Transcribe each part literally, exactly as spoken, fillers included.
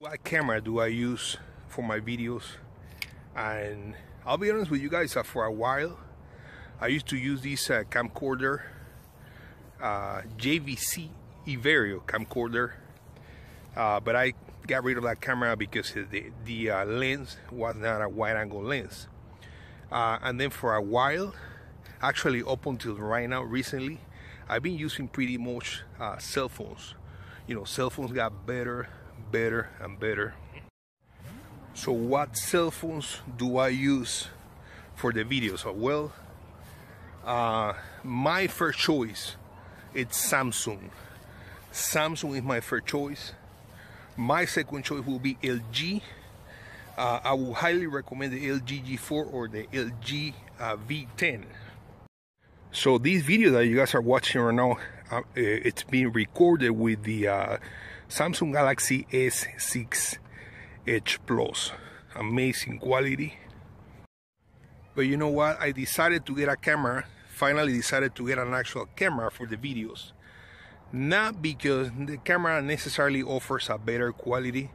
What camera do I use for my videos? And I'll be honest with you guys, uh, for a while I used to use this uh, camcorder, uh, J V C Everio camcorder, uh, but I got rid of that camera because the, the uh, lens was not a wide angle lens. Uh, and then for a while, actually up until right now, recently, I've been using pretty much uh, cell phones. You know, cell phones got better, better and better. So what cell phones do I use for the videos? So, well, uh, my first choice, it's Samsung. Samsung is my first choice. My second choice will be L G. Uh, I would highly recommend the L G G four or the L G uh, V ten. So this video that you guys are watching right now, uh, it's being recorded with the uh, Samsung Galaxy S six Edge Plus. Amazing quality. But you know what? I decided to get a camera. Finally decided to get an actual camera for the videos. Not because the camera necessarily offers a better quality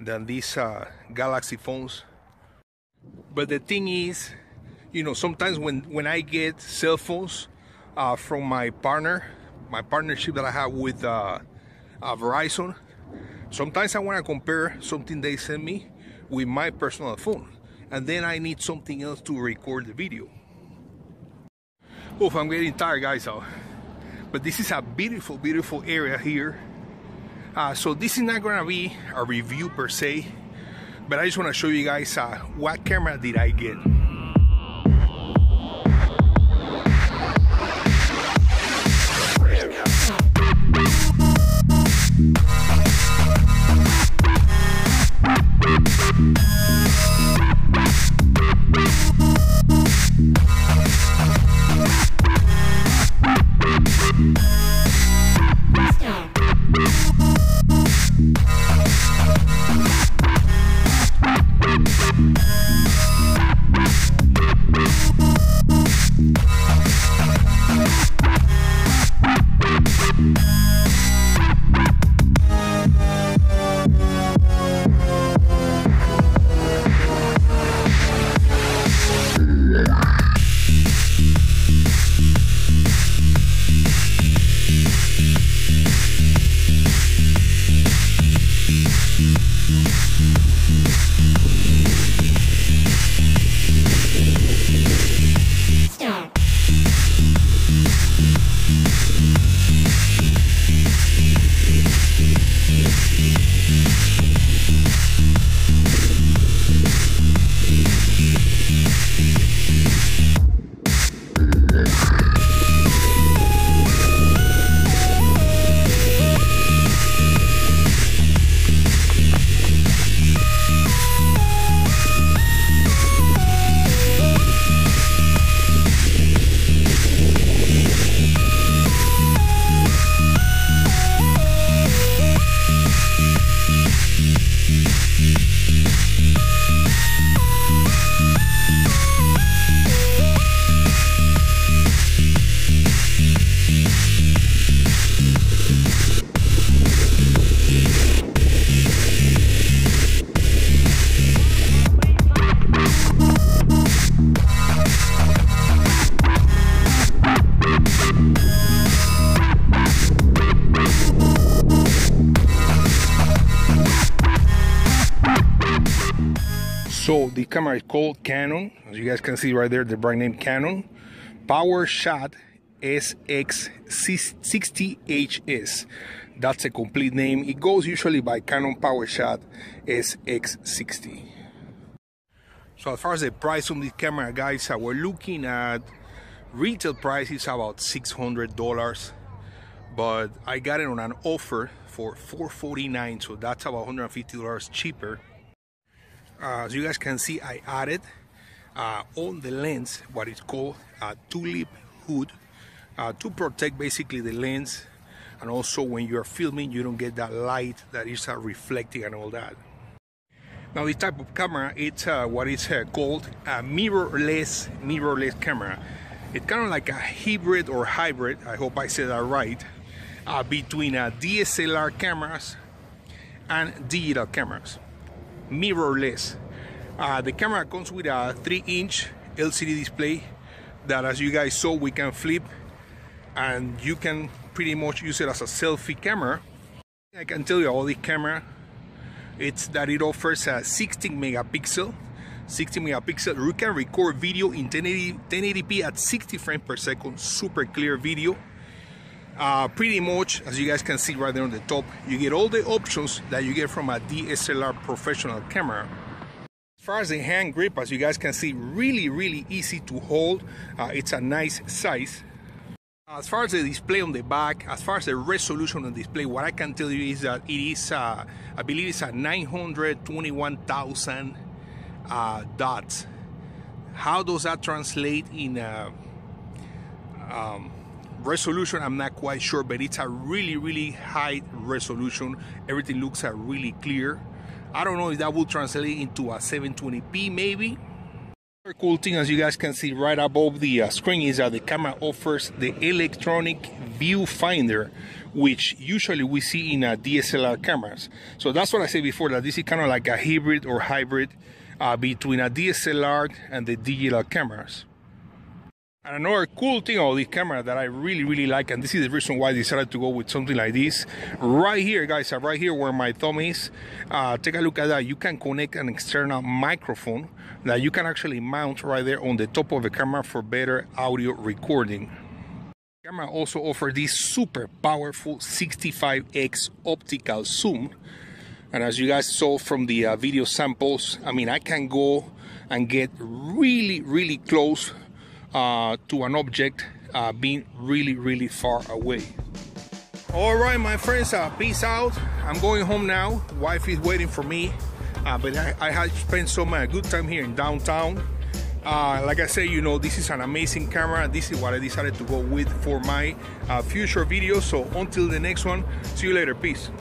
than these uh, Galaxy phones, but the thing is, you know, sometimes when when I get cell phones uh, from my partner, my partnership that I have with uh, uh, Verizon, sometimes I want to compare something they send me with my personal phone, and then I need something else to record the video. Oof, I'm getting tired, guys, out. But this is a beautiful, beautiful area here. Uh, so this is not gonna be a review per se, but I just wanna show you guys uh, what camera did I get. So the camera is called Canon, as you guys can see right there, the brand name Canon PowerShot S X sixty H S. That's a complete name. It goes usually by Canon PowerShot S X sixty. So as far as the price of this camera, guys, we're looking at retail price is about six hundred dollars, but I got it on an offer for four forty-nine, so that's about one hundred fifty dollars cheaper. Uh, as you guys can see, I added uh, on the lens what is called a tulip hood uh, to protect basically the lens, and also when you are filming you don't get that light that is uh, reflecting and all that. Now this type of camera, it's uh, what is uh, called a mirrorless mirrorless camera. It's kind of like a hybrid or hybrid, I hope I said that right, uh, between uh, D S L R cameras and digital cameras, mirrorless. Uh, the camera comes with a three inch L C D display that, as you guys saw, we can flip, and you can pretty much use it as a selfie camera. I can tell you about this camera, it's that it offers a sixteen megapixel. sixty megapixel, you can record video in ten eighty p at sixty frames per second, super clear video. Uh, pretty much, as you guys can see right there on the top, you get all the options that you get from a D S L R professional camera. As far as the hand grip, as you guys can see, really, really easy to hold. Uh, it's a nice size. As far as the display on the back, as far as the resolution on the display, what I can tell you is that it is, uh, I believe it's a nine hundred twenty-one thousand Uh, dots. How does that translate in uh, um, resolution? I'm not quite sure, but it's a really, really high resolution. Everything looks uh, really clear. I don't know if that will translate into a seven twenty p maybe. Another cool thing, as you guys can see right above the uh, screen, is that the camera offers the electronic viewfinder, which usually we see in uh, D S L R cameras. So that's what I said before, that this is kind of like a hybrid or hybrid Uh, between a D S L R and the digital cameras. And another cool thing about this camera that I really, really like, and this is the reason why I decided to go with something like this, right here, guys, right here where my thumb is, uh, take a look at that. You can connect an external microphone that you can actually mount right there on the top of the camera for better audio recording. The camera also offers this super powerful sixty-five X optical zoom. And as you guys saw from the uh, video samples, I mean, I can go and get really, really close uh, to an object uh, being really, really far away. All right, my friends, uh, peace out. I'm going home now. Wife is waiting for me, uh, but I, I had spent some uh, good time here in downtown. Uh, like I said, you know, this is an amazing camera. This is what I decided to go with for my uh, future videos. So until the next one, see you later. Peace.